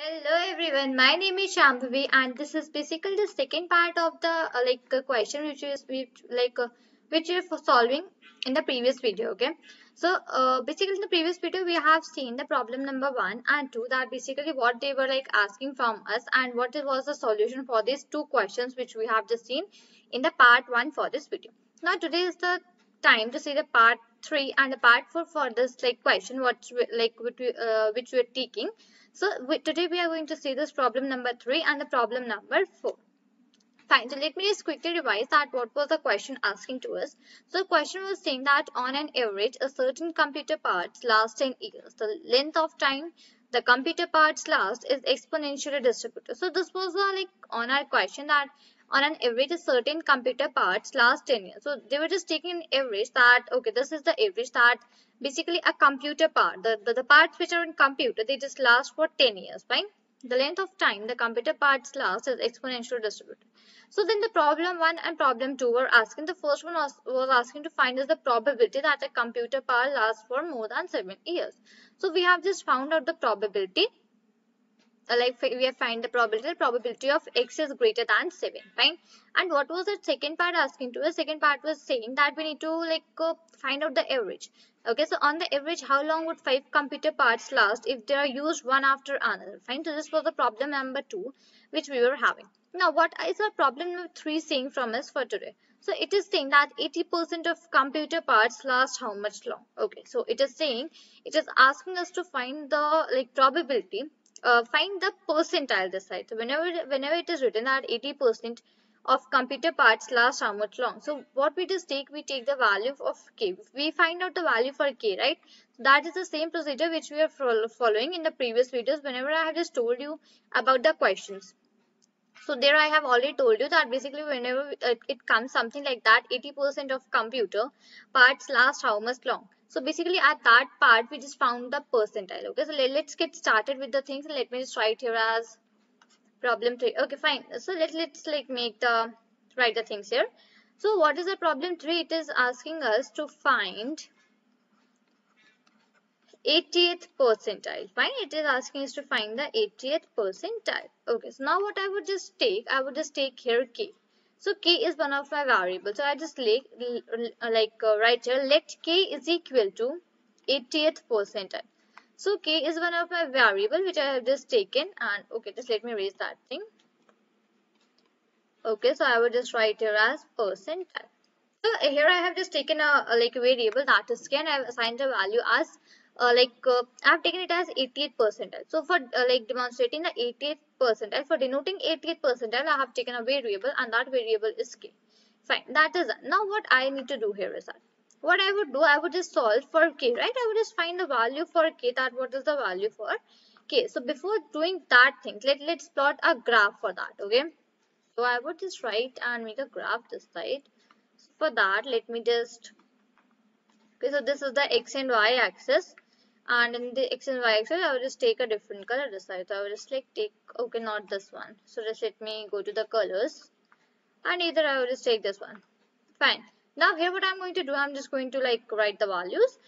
Hello everyone, my name is Shambhavi and this is basically the second part of the question which you're solving in the previous video. Okay, so basically in the previous video we have seen the problem number 1 and 2, that basically what they were asking from us and what was the solution for these two questions which we have just seen in the part 1 for this video. Now today is the time to see the part 3 and the part 4 for this question which we are taking. So today we are going to see this problem number 3 and the problem number 4. Fine, so let me just quickly revise that what was the question asking to us. So the question was saying that on an average a certain computer parts last 10 years. The length of time the computer parts last is exponentially distributed. So this was on our question that on an average a certain computer parts last 10 years. So they were just taking an average that okay, this is the average that basically a computer part, the parts which are in computer, they just last for 10 years, right? The length of time the computer parts last is exponentially distributed. So then the problem 1 and problem 2 were asking. The first one was asking to find the probability that a computer part lasts for more than 7 years. So we have just found out the probability. We have find the probability of x is greater than 7, fine. And what was the second part asking to us? Second part was saying that we need to find out the average. Okay, so on the average, how long would 5 computer parts last if they are used one after another, fine. So this was the problem number 2 which we were having. Now what is our problem number 3 saying from us for today? So it is saying that 80% of computer parts last how much long? Okay, so it is saying, it is asking us to find the probability, find the percentile this side. So whenever it is written that 80% of computer parts last how much long, so what we just take, we take the value of k, we find out the value for k, right? So that is the same procedure which we are following in the previous videos whenever I have just told you about the questions. So there I have already told you that basically whenever it comes something like that, 80% of computer parts last how much long. So basically at that part we just found the percentile. Okay, so let's get started with the things. Let me just write here as problem 3. Okay, fine. So let's write the things here. So what is the problem 3? It is asking us to find 80th percentile. Fine, it is asking us to find the 80th percentile. Okay, so now what I would just take, I would just take here k. So k is one of my variables. So I just write here let k is equal to 80th percentile. So k is one of my variable which I have just taken, and okay, just let me erase that thing. Okay, so I would just write here as percentile. So here I have just taken a variable that is k, and I have assigned the value as I have taken it as 80th percentile. So for demonstrating the 80th percentile, for denoting 80th percentile, I have taken a variable and that variable is k. Fine, that is that. Now what I need to do here is that, what I would do, I would just solve for k, right? I would just find the value for k, that what is the value for k. So before doing that thing, let's plot a graph for that, okay? So I would just write and make a graph this side. So for that, let me just, okay, so this is the x and y axis. And in the x and y axis, I will just take a different color this side. So I will just take, okay, not this one. So just let me go to the colors. And either I will just take this one. Fine. Now here what I'm going to do, I'm just going to write the values.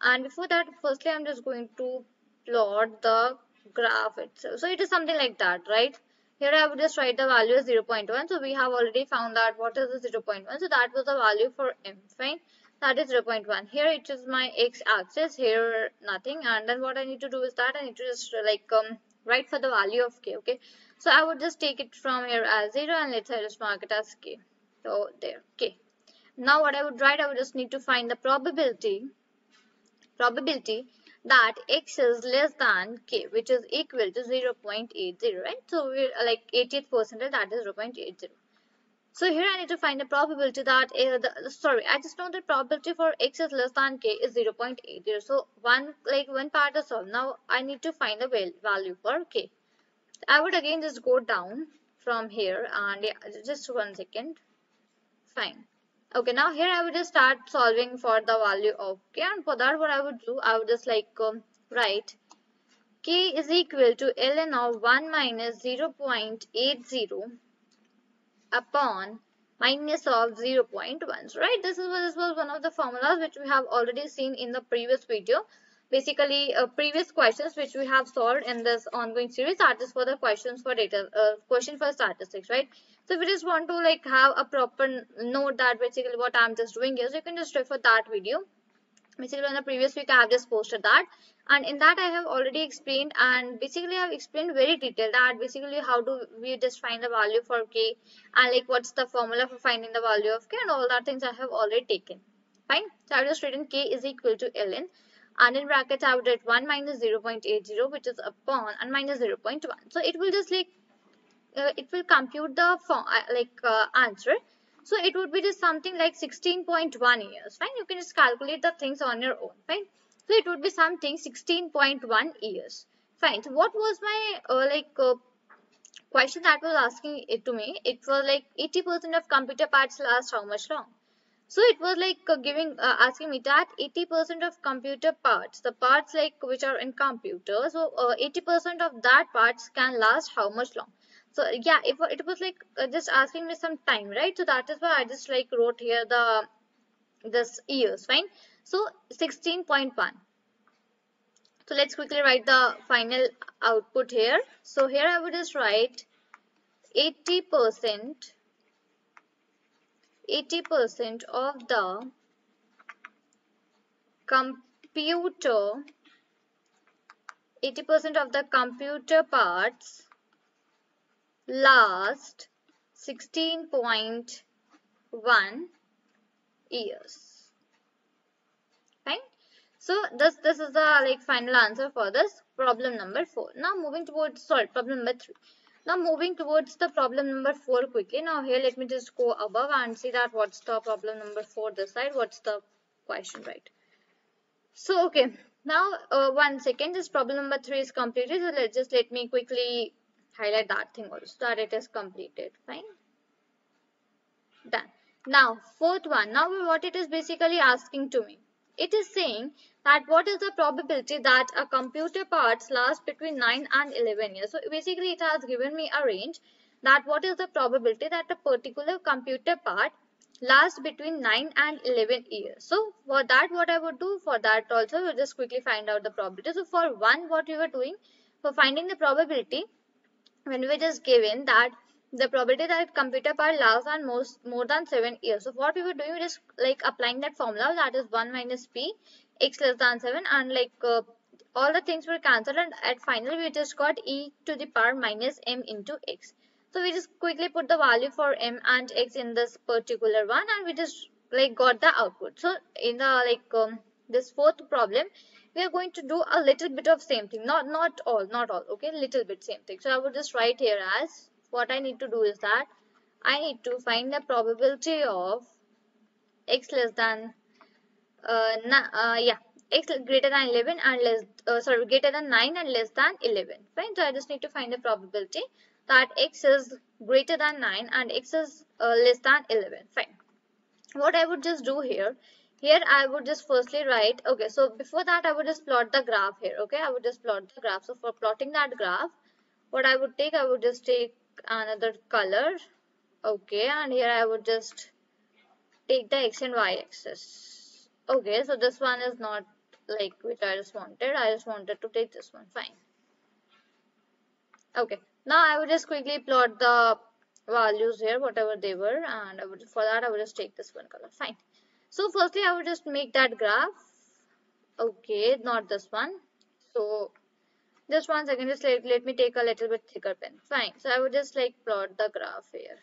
And before that, firstly, I'm just going to plot the graph itself. So it is something like that, right? Here I would just write the value as 0.1. So we have already found that what is the 0.1. So that was the value for m. Fine. That is 0.1. Here it is my x-axis, here nothing. And then what I need to do is that I need to just write for the value of k, okay? So I would just take it from here as 0 and let's just mark it as k. So there, k. Now what I would write, I would just need to find the probability that x is less than k, which is equal to 0.80, right? So we're 80th percentile, that is 0.80. So here I need to find the probability that, I just know the probability for x is less than k is 0.80. So one part is solved. Now I need to find the value for k. I would again just go down from here and just one second. Fine. Okay, now here I would just start solving for the value of k, and for that what I would do, I would just write k is equal to ln of 1 minus 0.80. upon minus of 0.1, right? This was one of the formulas which we have already seen in the previous video. Basically, previous questions which we have solved in this ongoing series are just for the questions for data, question for statistics, right? So if you just want to like have a proper note that basically what I'm just doing is, you can just refer that video. Basically on the previous week I have just posted that, and in that I have already explained, and basically I have explained very detailed that basically how do we just find the value for k, and like what's the formula for finding the value of k, and all that things I have already taken. Fine. So I have just written k is equal to ln, and in brackets I would write 1 minus 0.80, which is upon, and minus 0.1. So it will just like it will compute the answer. So it would be just something like 16.1 years. Fine, you can just calculate the things on your own. Fine, so it would be something 16.1 years. Fine. So what was my question that was asking it to me? It was like 80% of computer parts last how much long? So it was like asking me that 80% of computer parts, the parts like which are in computers, so 80% of that parts can last how much long? So yeah, if it was like just asking me some time, right? So that is why I just like wrote here the this years. Fine. So 16.1. So let's quickly write the final output here. So here I would just write 80% of the computer, 80% of the computer parts last 16.1 years. Fine. So this is the like final answer for this problem number 4. Now moving towards problem number 3. Now moving towards the problem number 4 quickly. Now here let me just go above and see that what's the problem number 4 this side. What's the question, right? So okay. Now 1 second. This problem number 3 is completed. So let me quickly highlight that thing also, that it is completed. Fine. Done. Now fourth one. Now what it is basically asking to me, it is saying that what is the probability that a computer parts last between 9 and 11 years. So basically it has given me a range that what is the probability that a particular computer part lasts between 9 and 11 years. So for that what I would do, for that also we'll just quickly find out the probability. So for one, what we were doing for finding the probability, when we were just given that the probability that computer part lasts on more than 7 years. So what we were doing is like applying that formula, that is 1 minus p, x less than 7, and like all the things were cancelled, and at final we just got e to the power minus m into x. So we just quickly put the value for m and x in this particular one, and we just like got the output. So in the this fourth problem, we are going to do a little bit of same thing, not all, okay, little bit same thing. So I would just write here as what I need to do is that I need to find the probability of x less than x greater than 11 and less greater than 9 and less than 11. Fine. So I just need to find the probability that x is greater than 9 and x is less than 11. Fine. What I would just do here, I would just firstly write, okay, so before that I would just plot the graph here, okay, I would just plot the graph. So for plotting that graph, what I would take, I would just take another color, okay, and here I would just take the x and y axis. Okay, so this one is not like which I just wanted to take this one. Fine. Okay, now I would just quickly plot the values here, whatever they were, and for that I would just take this one color. Fine. So firstly I would just make that graph, okay, not this one, so just 1 second, just let me take a little bit thicker pen. Fine. So I would just like plot the graph here,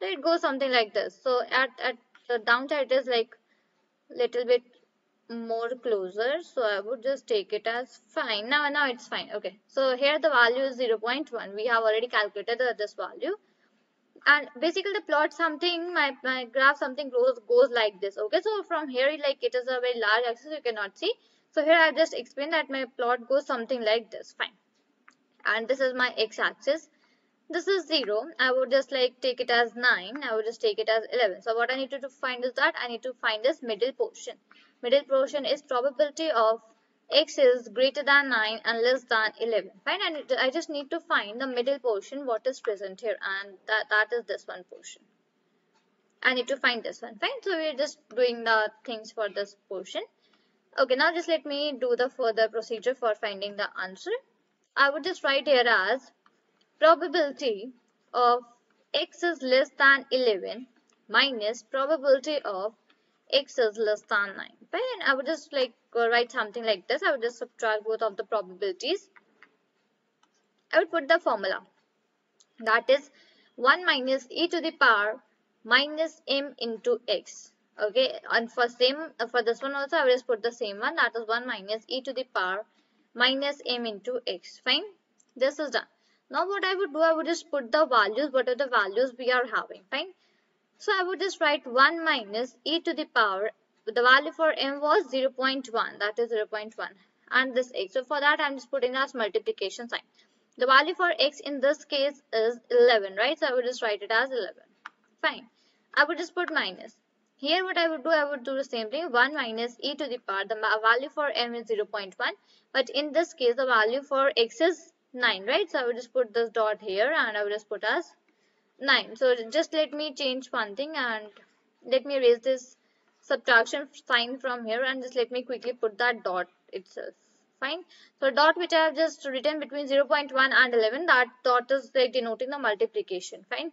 so it goes something like this. So at the downside it is like little bit more closer, so I would just take it as fine. Now it's fine. Okay, so here the value is 0.1, we have already calculated this value, and basically the plot something, my graph something goes like this. Okay, so from here it is a very large axis, you cannot see. So here I have just explained that my plot goes something like this. Fine. And this is my x-axis, this is 0, I would just like take it as 9, I would just take it as 11. So what I need to find is that I need to find this middle portion. Middle portion is probability of x is greater than 9 and less than 11. Fine, and I just need to find the middle portion, what is present here, and that is this one portion. I need to find this one. Fine, so we are just doing the things for this portion. Okay, now just let me do the further procedure for finding the answer. I would just write here as probability of x is less than 11 minus probability of x is less than 9. And I would just like write something like this. I would just subtract both of the probabilities. I would put the formula. That is 1 minus e to the power minus m into x. Okay, and for this one also I will just put the same one, that is 1 minus e to the power minus m into x. Fine, this is done. Now what I would do, I would just put the values, what are the values we are having. Fine, so I would just write 1 minus e to the power, the value for m was 0.1, that is 0.1, and this x. So for that I am just putting as multiplication sign. The value for x in this case is 11, right? So I would just write it as 11. Fine, I would just put minus. Here what I would do the same thing, 1 minus e to the power, the value for m is 0.1, but in this case the value for x is 9, right? So I would just put this dot here and I would just put as 9. So just let me change one thing and let me erase this subtraction sign from here and just let me quickly put that dot itself. Fine. So dot which I have just written between 0.1 and 11, that dot is like denoting the multiplication. Fine.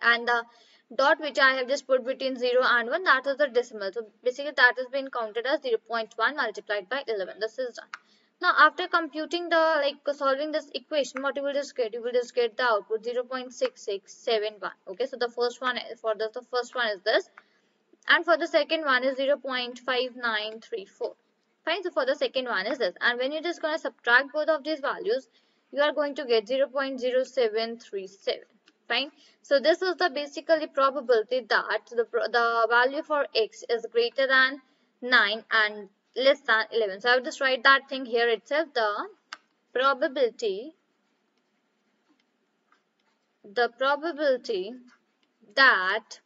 And the dot which I have just put between 0 and 1, that is the decimal. So basically that has been counted as 0.1 multiplied by 11. This is done. Now after computing the, like solving this equation, what you will just get? You will just get the output 0.6671. Okay, so the first one is, for this, the first one is this. And for the second one is 0.5934. Fine, so for the second one is this. And when you're just going to subtract both of these values, you are going to get 0.0737. Fine. So this is the basically probability that the value for x is greater than 9 and less than 11. So I will just write that thing here itself. The probability that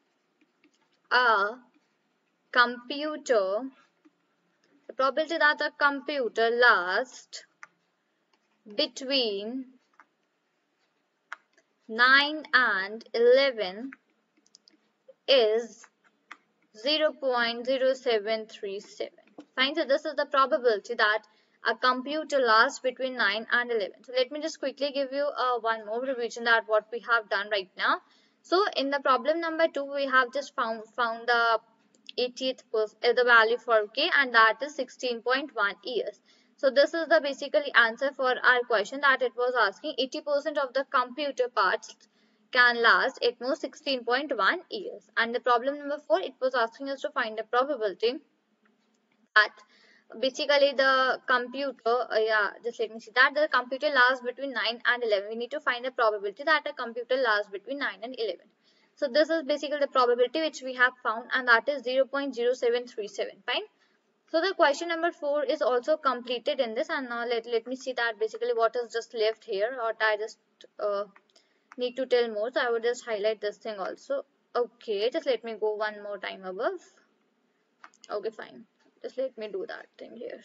a computer lasts between 9 and 11 is 0.0737. Fine, so this is the probability that a computer lasts between 9 and 11. So let me just quickly give you one more revision that what we have done right now. So in the problem number 2, we have just found the 80th the value for k, and that is 16.1 years. So this is the basically answer for our question, that it was asking 80% of the computer parts can last at most 16.1 years. And the problem number 4, it was asking us to find the probability that basically the computer, the computer lasts between 9 and 11. We need to find the probability that a computer lasts between 9 and 11. So this is basically the probability which we have found, and that is 0.0737. Fine. So the question number 4 is also completed in this, and now let me see that basically what is just left here, or I just need to tell more. So I would just highlight this thing also. Okay, just let me go one more time above. Okay, fine. Just let me do that thing here.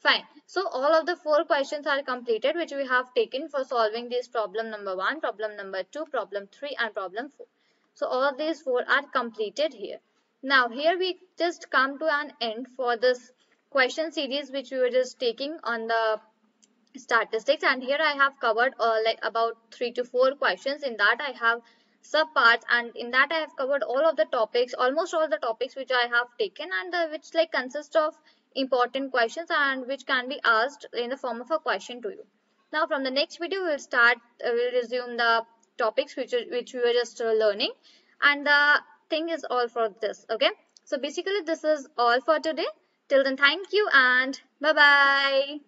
Fine. So all of the 4 questions are completed which we have taken for solving this problem number 1, problem number 2, problem 3 and problem 4. So all of these 4 are completed here. Now here we just come to an end for this question series which we were just taking on the statistics, and here I have covered about 3 to 4 questions. In that I have subparts, and in that I have covered all of the topics, almost all the topics which I have taken, and which like consist of important questions and which can be asked in the form of a question to you. Now from the next video we'll resume the topics which we were just learning, and the thing is all for this. Okay, so basically this is all for today. Till then, thank you and bye bye.